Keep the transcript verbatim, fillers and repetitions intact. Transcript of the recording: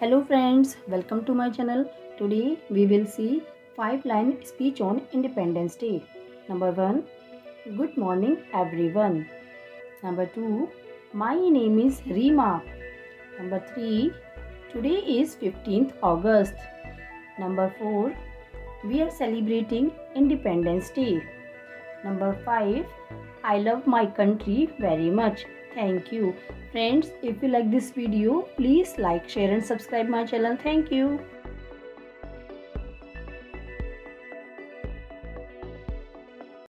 Hello friends, welcome to my channel. Today we will see five line speech on Independence Day. Number one, good morning everyone. Number two, my name is Reema. Number three, today is fifteenth August. Number four, we are celebrating Independence Day. Number five, I love my country very much. Thank you. Friends, if you like this video, please like, share and subscribe my channel. Thank you.